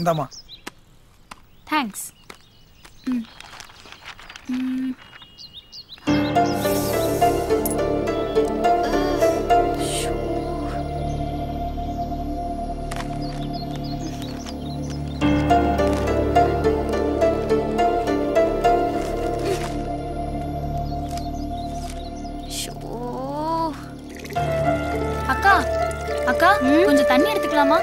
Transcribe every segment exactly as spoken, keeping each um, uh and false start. Indama. Thanks. Mm. Mm. அக்கா கொஞ்சம் தண்ணி எடுத்துக்கலாமா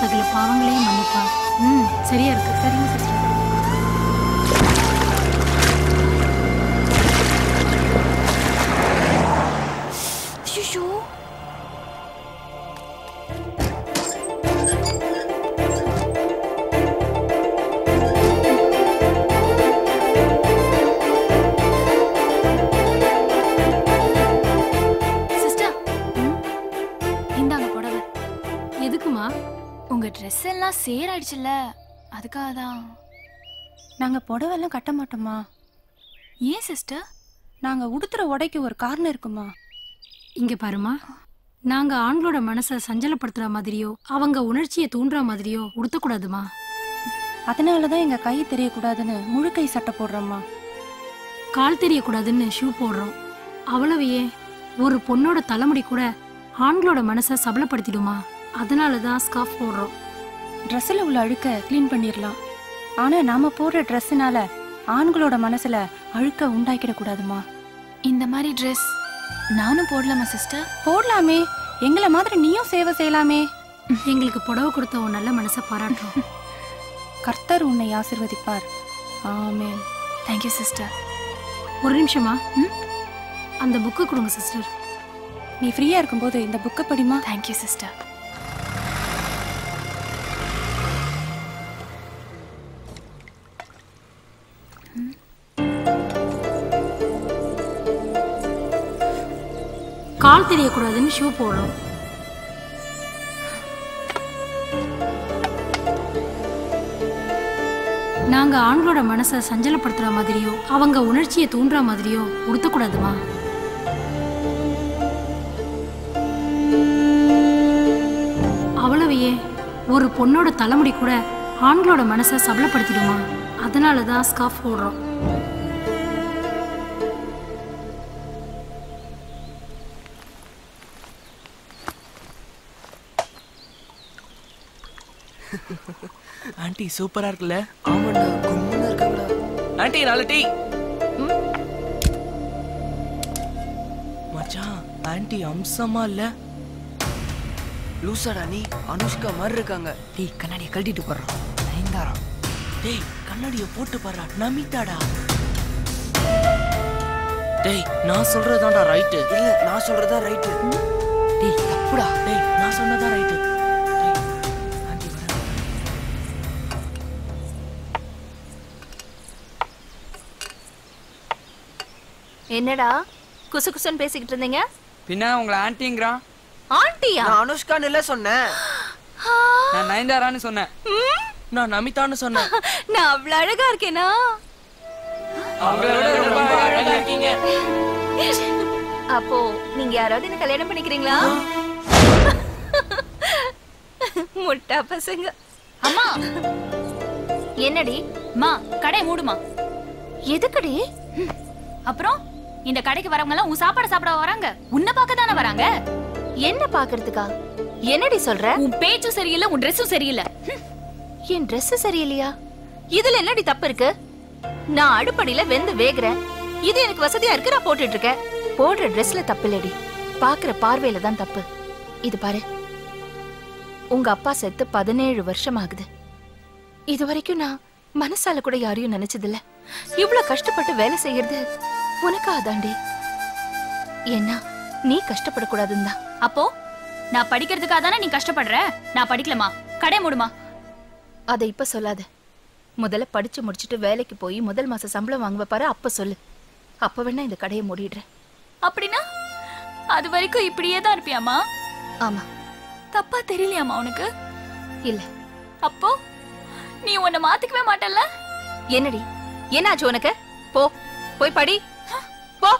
சகல பாவங்களையும் மன்னிப்பார். ம் சரியா இருக்கு. சரிங்க சிஸ்டர். ஐயோ சிஸ்டர் இந்தாங்க புடவை. எதுக்குமா? உங்க dress எல்லாம் சேர் ஆயிடுச்சுல அதுக்காக தான். நாங்க புடவை எல்லாம் கட்ட மாட்டோமா? ஏன் சிஸ்டர்? நாங்க உடுத்துற உடைக்கு ஒரு காரணம் இருக்குமா? இங்க பாருமா, நாங்க ஆண்களோட மனசை சஞ்சலப்படுத்துற மாதிரியோ அவங்க உணர்ச்சியை தூண்டுற மாதிரியோ உடுத்தக்கூடாதுமா. அதனாலதான் எங்க கை தெரியக்கூடாதுன்னு முழுக்கை சட்டை போடுறோம்மா, கால் தெரியக்கூடாதுன்னு ஷூ போடுறோம். அவ்வளவையே ஒரு பொண்ணோட தலைமுடி கூட ஆண்களோட மனசை சபலப்படுத்திடுமா. அதனால தான் ஸ்கார்ஃப் போடுறோம். ட்ரெஸ்ஸில் உள்ள அழுக்க க்ளீன் பண்ணிடலாம், ஆனால் நாம் போடுற ட்ரெஸ்ஸுனால ஆண்களோட மனசில் அழுக்க உண்டாக்கிடக்கூடாதுமா. இந்த மாதிரி ட்ரெஸ் நானும் போடலாமா சிஸ்டர்? போடலாமே, எங்களை மாதிரி நீயும் சேவை செய்யலாமே. எங்களுக்கு புடவை கொடுத்த உன் நல்ல மனசை பாராட்டுறோம். கர்த்தர் உன்னை ஆசிர்வதிப்பார். ஆமென். Thank you sister. ஒரு நிமிஷமா, அந்த புக்கு கொடுங்க சிஸ்டர். நீ ஃப்ரீயாக இருக்கும்போது இந்த புக்கை படிமா. Thank you sister. கால் தெரியக்கூடாதுன்னு ஷூ போடுறோம். நாங்க ஆண்களோட மனசை சஞ்சலப்படுத்துற மாதிரியோ அவங்க உணர்ச்சியை தூண்டுற மாதிரியோ உடுத்தக்கூடாதுமா. அவ்வளவையே ஒரு பொண்ணோட தலைமுடி கூட ஆண்களோட மனசை சபலப்படுத்திடுமா. அதனால தான் ஸ்கார்ஃப் போடுறோம். ஆண்டி சூப்பரா இருக்குல்ல? ஆமாடா, கும்மனா இருக்கடா. ஆண்டி நாலு டீ. மச்சான் ஆண்டி அம்சமா இல்ல? லூசடா நீ, அனுஷ்கா மாதிரி இருக்காங்க. டேய் கண்ணாடியை கழட்டிட்டு போறான். நயன்தாரா. டேய் கண்ணாடியை போட்டு பாறா. நமிதாடா. டேய் நான் சொல்றதாடா ரைட். இல்ல நான் சொல்றதா ரைட். டேய் தப்புடா. டேய் நான் சொன்னதா ரைட். என்னடா குசு குசுன்னு பேசிக்கிட்டு இருந்தீங்க? பின்ன உங்களை ஆண்டிங்கறா. ஆண்டியா? நான் அனுஷ்கான்னு இல்ல சொன்னேன். நான் நயன்தாரான்னு சொன்னேன். நான் நமிதான்னு சொன்னேன். நான் அவ்வளவு அழகா இருக்கேனா? அவங்களோட ரொம்ப அழகா இருக்கீங்க. அப்போ நீங்க யாராவது என்ன கல்யாணம் பண்ணிக்கிறீங்களா? முட்டா பசங்க. அம்மா என்னடி? மா கடை மூடுமா. எதுக்குடி? அப்புறம் இந்த கடைக்கு வரவங்க எல்லாம் உன் சாப்பாடு சாப்பிட வராங்க. உன்னை பார்க்க தானே வராங்க. என்ன பாக்குறதுக்கா? என்னடி சொல்ற? உன் பேச்சும் சரியில்லை, உன் ட்ரெஸ்ஸும் சரியில்லை. என் ட்ரெஸ் சரியில்லையா? இதுல என்னடி தப்பு இருக்கு? நான் அடுப்படியில வெந்து வேகுறேன். இது எனக்கு வசதியா இருக்கு, நான் போட்டுட்டு இருக்கேன். போடுற ட்ரெஸ்ல தப்பு இல்லடி, பாக்குற பார்வையில தான் தப்பு. இது பாரு, உங்க அப்பா செத்து பதினேழு வருஷம் ஆகுது. இதுவரைக்கும் நான் மனசால கூட யாரையும் நினைச்சதில்ல. இவ்ளோ கஷ்டப்பட்டு வேலை செய்யறது உனக்காகதாண்டி. ஏன்னா நீ கஷ்டப்படக்கூடாதுன்னா. அப்போ நான் படிக்கிறதுக்காக தானே நீ கஷ்டப்படுற? நான் படிக்கலமா? கடை மூடுமா? அதை இப்ப சொல்லாத. முதல்ல படிச்சு முடிச்சிட்டு வேலைக்கு போய் முதல் மாச சம்பளம் வாங்குவ பாரு, அப்ப சொல்லு. அப்ப வேணா இந்த கடையை மூடிடுறேன். அப்படின்னா அது வரைக்கும் இப்படியே தான் இருப்பியாமா? ஆமா. தப்பா தெரியலையாமா உனக்கு? இல்ல. அப்போ நீ உன்னை மாத்திக்கவே மாட்டல்ல? என்னடி என்னாச்சு உனக்கு? போ போய் படி. போ.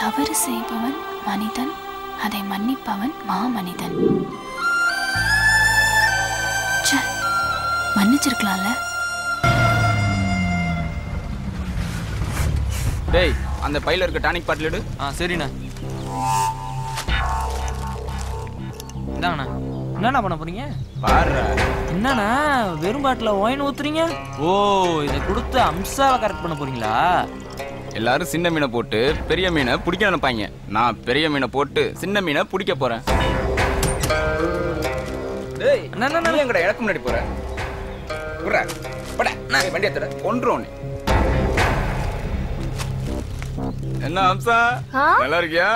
தவறு செய்பவன் மனிதன், அதை மன்னிப்பவன் மா மனிதன். மன்னிச்சிருக்கலாம்ல. டேய், அந்த பையில இருக்க டானிக் பாட்டில் எடு. ஆ சரிண்ணா. இந்தாங்கண்ணா. என்னண்ணா பண்ண போறீங்க? பாரு என்னண்ணா வெறும் பாட்டில் ஒயின் ஊத்துறீங்க? ஓ, இதை கொடுத்து அம்சாவை கரெக்ட் பண்ண போறீங்களா? எல்லாரும் சின்ன மீனை போட்டு பெரிய மீனை பிடிக்க நினைப்பாங்க. நான் பெரிய மீனை போட்டு சின்ன மீனை பிடிக்க போறேன். எனக்கு முன்னாடி போறேன். என்ன அம்சா, நல்லா இருக்கியா?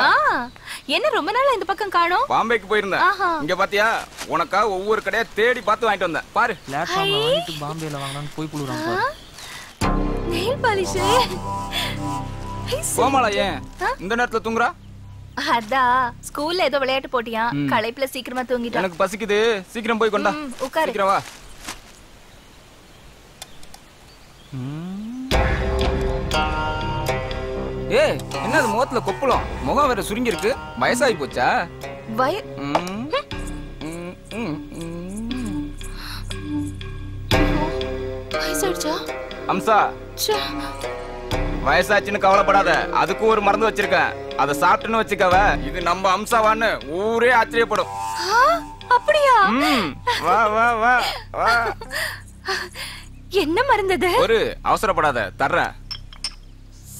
என்ன ரொம்ப நாள் இந்த பக்கம் காணோம். பாம்பேக்கு போயிருந்தேன். இங்க பாத்தியா, உனக்கா ஒவ்வொரு கடையா தேடி பார்த்து வாங்கிட்டு வந்தேன். பாரு பாம்பேல வாங்கலான்னு போய் புழுறாங்க. என்னது முகத்துல கொப்பளம்? முகம் வேற சுருங்கி இருக்கு. வயசாகி போச்சா? அம்சா, வயசாச்சுன்னு கவலைப்படாத. அதுக்கு ஒரு மருந்து வச்சிருக்கேன், அதை சாப்பிட்டுன்னு வச்சுக்கவ. இது நம்ம அம்சாவான்னு ஊரே ஆச்சரியப்படும். அப்படியா? வா வா வா வா. என்ன மருந்தது? ஒரு அவசரப்படாத, தர்றேன்,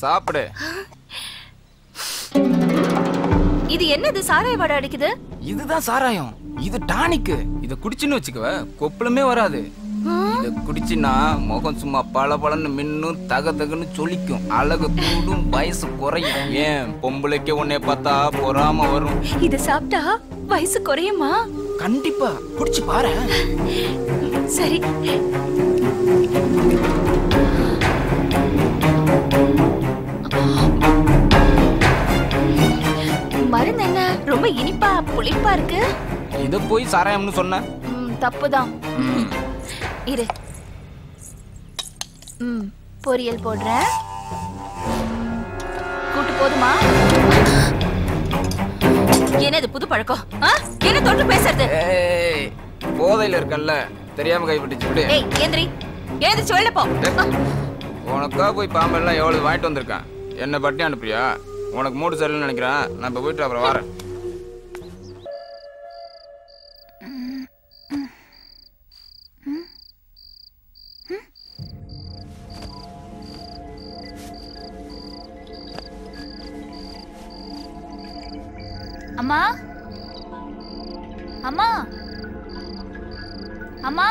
சாப்பிடு. இது என்னது? சாராய வாடை அடிக்குது. இதுதான் சாராயம். இது டானிக்கு. இத குடிச்சுன்னு வச்சுக்கவ, கொப்பளமே வராது. இத குடிச்சினா முகம் சும்மா பல பலன்னு மின்னும், தக தகன்னு சொலிக்கும், அழகு கூடும், வயசு குறையும். ஏன் பொம்பளைக்கே உன்னை பார்த்தா பொறாம வரும். இத சாப்பிட்டா வயசு குறையுமா? கண்டிப்பா குடிச்சு பாரு. சரி, மருந்து என்ன? ரொம்ப இனிப்பா புளிப்பா இருக்கு. இத போய் சாராயம்னு சொன்ன தப்புதான். இரு, ம் பொரியல் போடுறேன். கூட்டு போதுமா? என்னது புது பழக்கம்? என்ன தொட்டு பேசுறது? போதையில இருக்கல்ல, தெரியாம கைப்பட்டுச்சு. ஏந்திரி ஏந்திரிச்சு வெளில போ. உனக்கா போய் பாம்பெல்லாம் எவ்வளவு வாங்கிட்டு வந்திருக்கேன். என்ன பட்டி அனுப்புறியா? உனக்கு மூடு சரியில்லைன்னு நினைக்கிறேன். நான் இப்ப போயிட்டு அப்புறம் வரேன். அம்மா அம்மா அம்மா,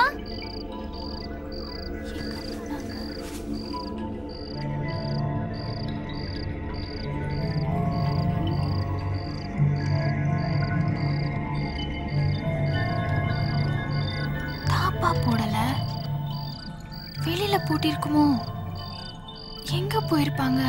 தாப்பா போடல, வெளியில போட்டிருக்குமோ? எங்க போயிருப்பாங்க?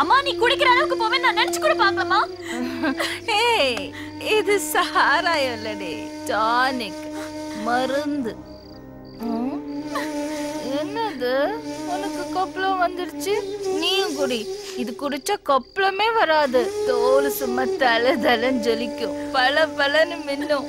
அம்மா நீ குடிக்கிற அளவுக்கு போவே நான் நினைச்சு கூட பார்க்கலமா. ஏய் இது சஹாரா இல்லடி, டானிக் மருந்து. என்னது உனக்கு கொப்பளம் வந்துருச்சு? நீ குடி, இது குடிச்ச கொப்பளமே வராது. தோல் சும்மா தலை தலன்னு ஜொலிக்கும், பல பலன்னு மின்னும்,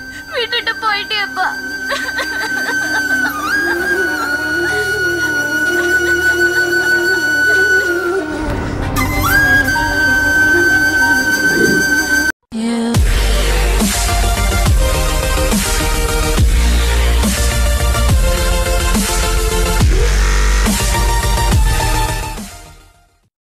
விட்டுட்டு போயிட்டே அப்பா.